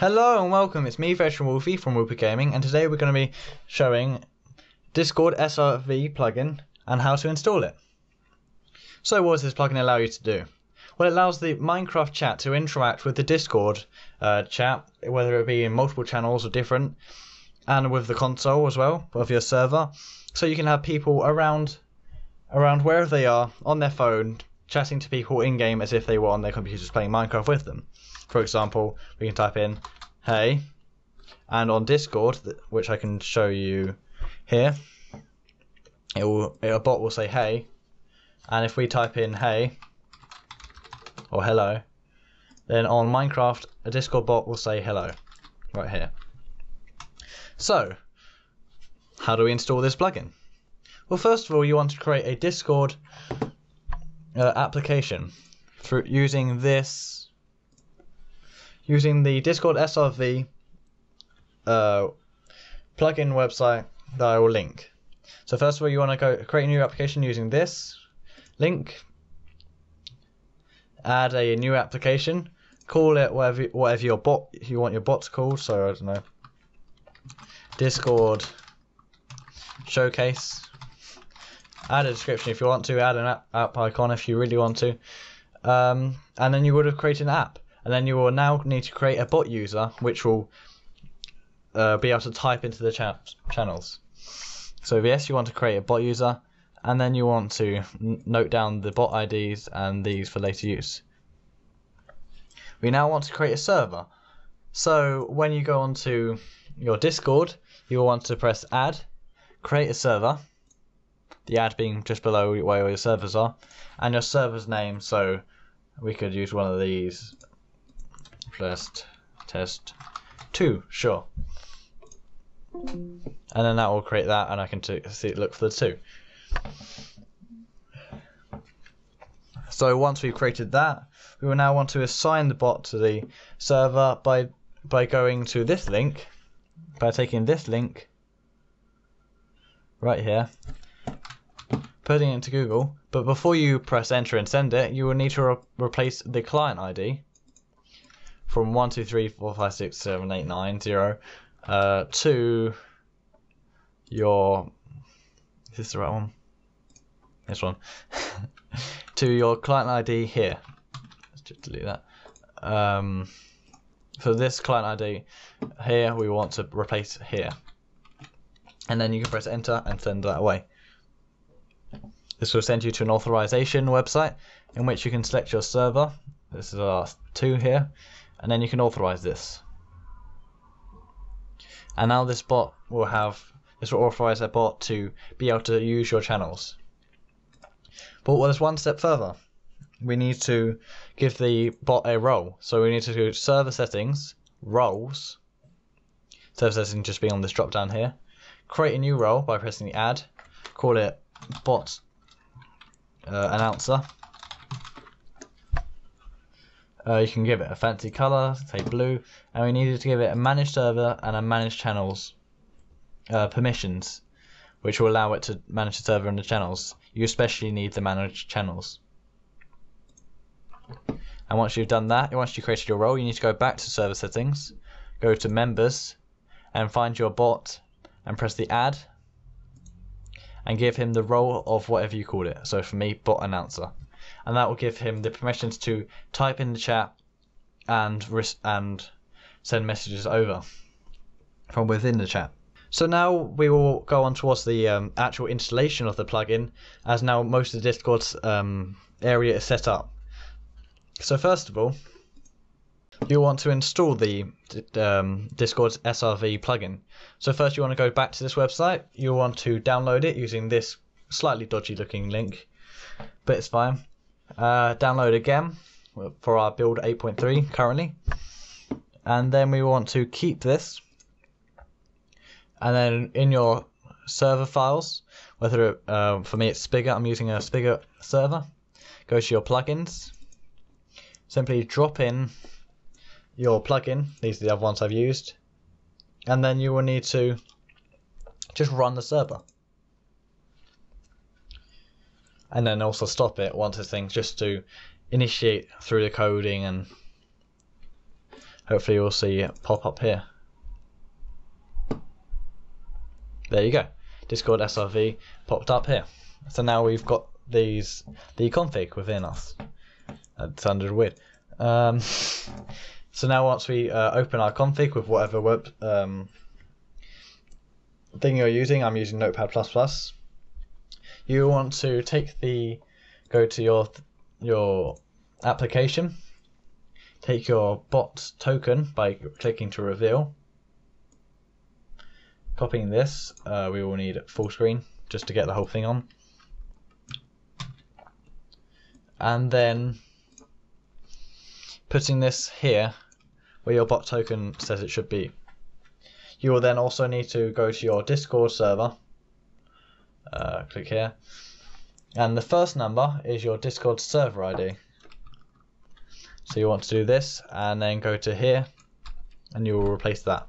Hello and welcome, it's me VeteranWolfy from Woopa Gaming, and today we're going to be showing Discord SRV plugin and how to install it. So what does this plugin allow you to do? Well, it allows the Minecraft chat to interact with the Discord chat, whether it be in multiple channels or different, and with the console as well, of your server, so you can have people around wherever they are, on their phone, chatting to people in-game as if they were on their computers playing Minecraft with them. For example, we can type in hey, and on Discord, which I can show you here, a bot will say hey, and if we type in hey or hello, then on Minecraft a Discord bot will say hello right here. So how do we install this plugin? Well, first of all, you want to create a Discord application through using the Discord SRV plugin website that I will link. So first of all, you want to go create a new application using this link. Add a new application. Call it whatever you want your bot's called. So I don't know, Discord Showcase. Add a description if you want to. Add an app icon if you really want to. And then you would have created an app. And then you will now need to create a bot user, which will be able to type into the channels. So yes, you want to create a bot user, and then you want to note down the bot IDs and these for later use. We now want to create a server. So when you go onto your Discord, you will want to press add, create a server, the add being just below where all your servers are, and your server's name, so we could use one of these. Test 2, sure. And then that will create that, and I can look for the 2. So once we've created that, we will now want to assign the bot to the server by going to this link, by taking this link right here, putting it into Google. But before you press enter and send it, you will need to replace the client ID from 12345678910 to your to your client ID here. Let's just delete that. So this client ID here we want to replace here, and then you can press enter and send that away. This will send you to an authorization website in which you can select your server. This is our 2 here. And then you can authorize this. And now this bot will authorize that bot to be able to use your channels. But there's one step further. We need to give the bot a role. So we need to go to server settings, roles, server settings just being on this drop down here. Create a new role by pressing the add, call it bot announcer. You can give it a fancy colour, say blue, and we needed to give it a manage server and a manage channels permissions, which will allow it to manage the server and the channels. You especially need the manage channels. And once you've done that, once you've created your role, you need to go back to server settings, go to members, and find your bot, and press the add, and give him the role of whatever you called it. So for me, bot announcer. And that will give him the permissions to type in the chat and send messages over from within the chat. So now we will go on towards the actual installation of the plugin, as now most of the Discord's area is set up. So first of all, you want to install the Discord's SRV plugin. So first you want to go back to this website. You'll want to download it using this slightly dodgy looking link, but it's fine. Download again for our build 8.3 currently, and then we want to keep this, and then in your server files, whether it, for me it's Spigot, I'm using a Spigot server, go to your plugins, simply drop in your plugin. These are the other ones I've used, and then you will need to just run the server and then also stop it once it's things, just to initiate through the coding and hopefully we'll see it pop up here. There you go, Discord SRV popped up here. So now we've got these, the config within us. That sounded weird. So now once we open our config with whatever web thing you're using, I'm using Notepad++, you want to take the, go to your application, take your bot token by clicking to reveal, copying this, we will need full screen just to get the whole thing on, and then putting this here where your bot token says it should be. You will then also need to go to your Discord server, click here, and the first number is your Discord server ID. So you want to do this and then go to here and you will replace that.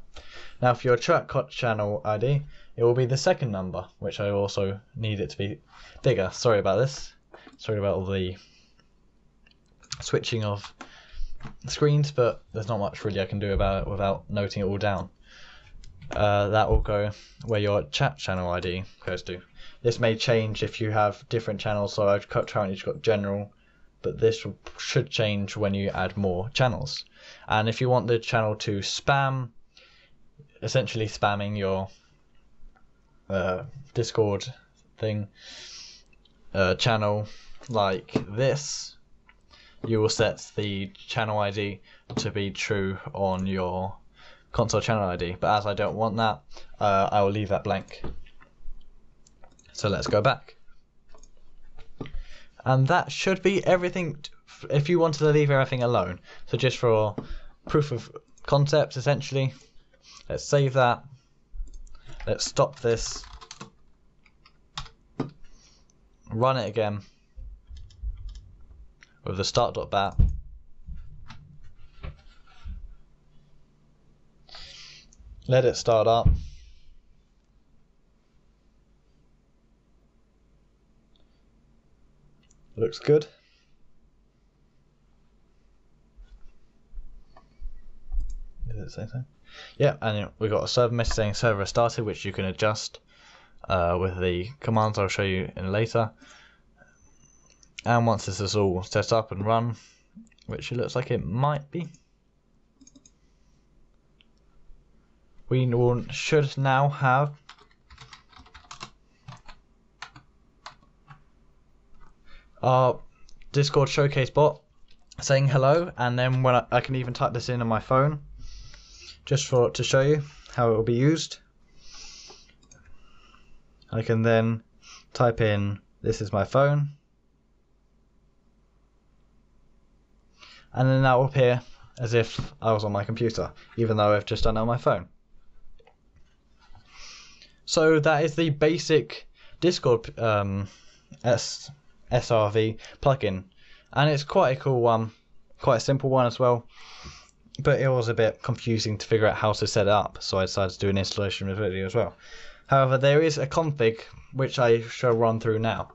Now for your track channel ID, it will be the second number, which I also need it to be bigger. Sorry about this, sorry about all the switching of screens, but there's not much really I can do about it without noting it all down. That will go where your chat channel ID goes to. This may change if you have different channels, so I've currently just got general, but this should change when you add more channels. And if you want the channel to spam, essentially spamming your Discord thing channel like this, you will set the channel ID to be true on your console channel ID, but as I don't want that, I will leave that blank. So let's go back. And that should be everything if you wanted to leave everything alone. So just for proof of concept, essentially, let's save that. Let's stop this. Run it again with the start.bat. Let it start up. Looks good. Did it say so? Yeah, and we got a server message saying server started, which you can adjust with the commands I'll show you in later. And once this is all set up and run, which it looks like it might be, we should now have our Discord showcase bot saying hello, and then when I can even type this in on my phone just for to show you how it will be used. I can then type in "this is my phone" and then that will appear as if I was on my computer, even though I've just done it on my phone. So that is the basic Discord SRV plugin, and it's quite a cool one, quite a simple one as well, but it was a bit confusing to figure out how to set it up, so I decided to do an installation video as well. However, there is a config which I shall run through now,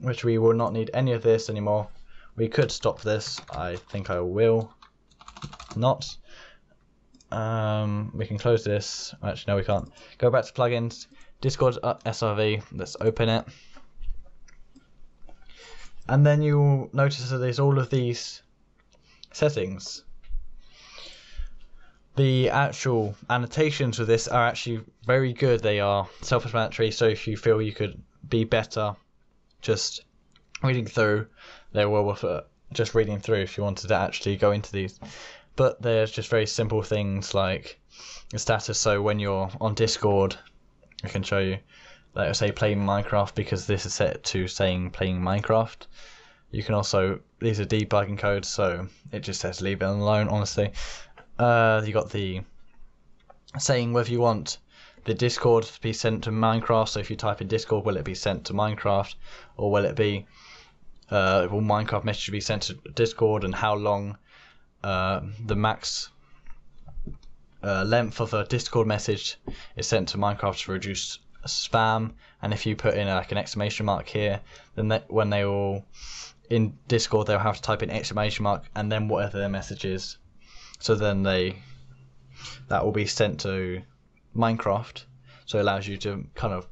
which we will not need any of this anymore. We could stop this, I think I will not. We can close this, actually no we can't. Go back to plugins, Discord SRV, let's open it. And then you'll notice that there's all of these settings. The actual annotations of this are actually very good, they are self-explanatory, so if you feel you could be better just reading through, they were just reading through if you wanted to actually go into these. But there's just very simple things like the status, so when you're on Discord, I can show you that it'll say playing Minecraft because this is set to saying playing Minecraft. You can also, these are debugging codes, so it just says leave it alone, honestly. You got the saying whether you want the Discord to be sent to Minecraft, so if you type in Discord, will it be sent to Minecraft, or will it be will Minecraft messages be sent to Discord, and how long the max length of a Discord message is sent to Minecraft to reduce spam. And if you put in like an exclamation mark here, then when they all in Discord, they'll have to type in exclamation mark and then whatever their message is. So then that will be sent to Minecraft, so it allows you to kind of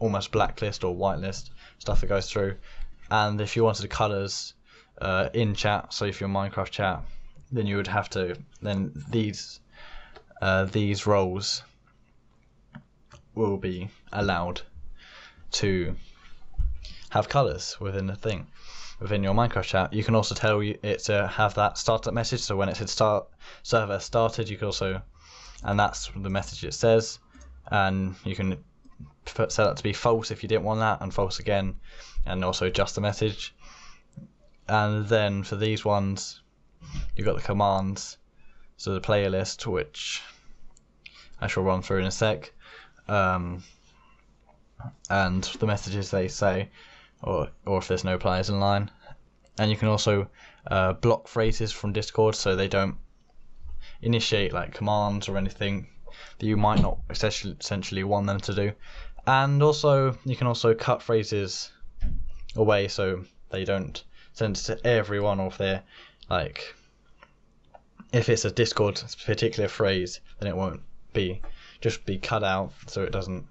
almost blacklist or whitelist stuff that goes through. And if you wanted the colours in chat, so if you're Minecraft chat, then you would have to, then these roles will be allowed to have colours within the thing, within your Minecraft chat. You can also tell it to have that startup message, so when it said start server started, you can also, and that's the message it says, and you can set that to be false if you didn't want that, and false again, and also adjust the message. And then for these ones, you've got the commands, so the player list, which I shall run through in a sec, and the messages they say, or if there's no players in line. And you can also block phrases from Discord, so they don't initiate like commands or anything that you might not essentially want them to do. And also you can also cut phrases away, so they don't send it to everyone, or if they're like, if it's a Discord particular phrase, then it won't be just be cut out, so it doesn't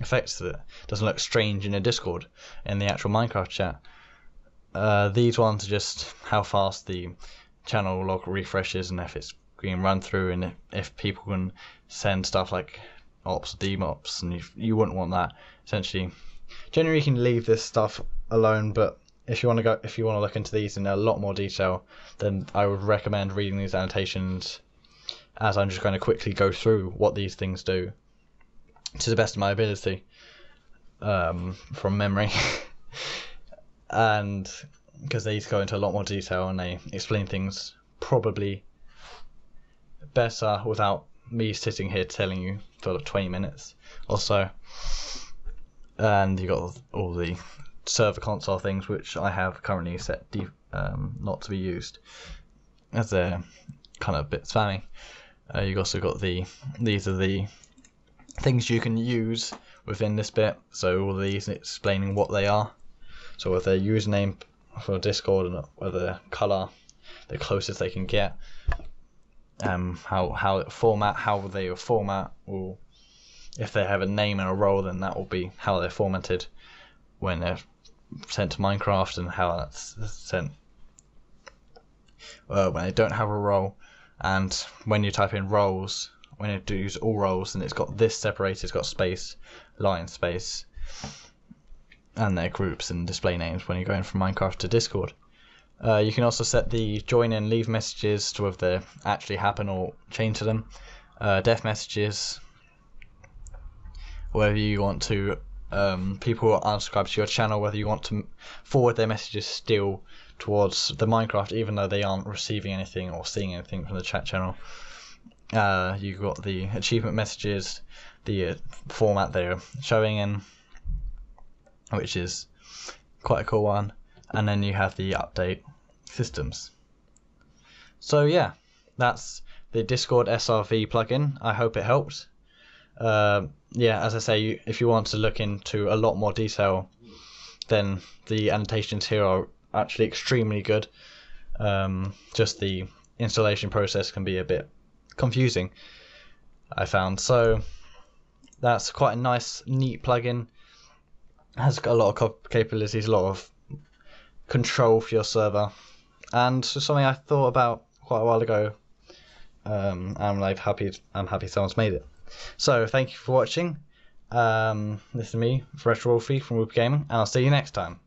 affect that, doesn't look strange in a Discord in the actual Minecraft chat. These ones are just how fast the channel log refreshes, and if it's being run through, and if people can send stuff like ops, demops, and you wouldn't want that. Essentially, generally you can leave this stuff alone, but if you want to look into these in a lot more detail, then I would recommend reading these annotations, as I'm just going to quickly go through what these things do to the best of my ability, from memory, and because these go into a lot more detail and they explain things probably better without me sitting here telling you for 20 minutes or so. And you got all the server console things, which I have currently set not to be used, as they're kind of a bit spammy. You've also got these are the things you can use within this bit, so all these explaining what they are, so with their username for Discord and whether color the closest they can get, how they format, or if they have a name and a role, then that will be how they're formatted when they're sent to Minecraft, and how that's sent when they don't have a role. And when you type in roles, when it does all roles, and it's got this separated, it's got space, line space, and their groups and display names when you're going from Minecraft to Discord. You can also set the join and leave messages to whether they actually happen or change to them. Death messages, whether you want to, people who are unsubscribed to your channel, whether you want to forward their messages still towards the Minecraft, even though they aren't receiving anything or seeing anything from the chat channel. You've got the achievement messages, the format they're showing in, which is quite a cool one, and then you have the update systems. So yeah, that's the Discord SRV plugin. I hope it helps. Yeah, as I say, if you want to look into a lot more detail, then the annotations here are actually extremely good. Just the installation process can be a bit confusing, I found. So that's quite a nice, neat plugin. It has got a lot of capabilities, a lot of control for your server, and something I thought about quite a while ago. I'm happy someone's made it. So thank you for watching. This is me, VeteranWolfy from Woopa Gaming, and I'll see you next time.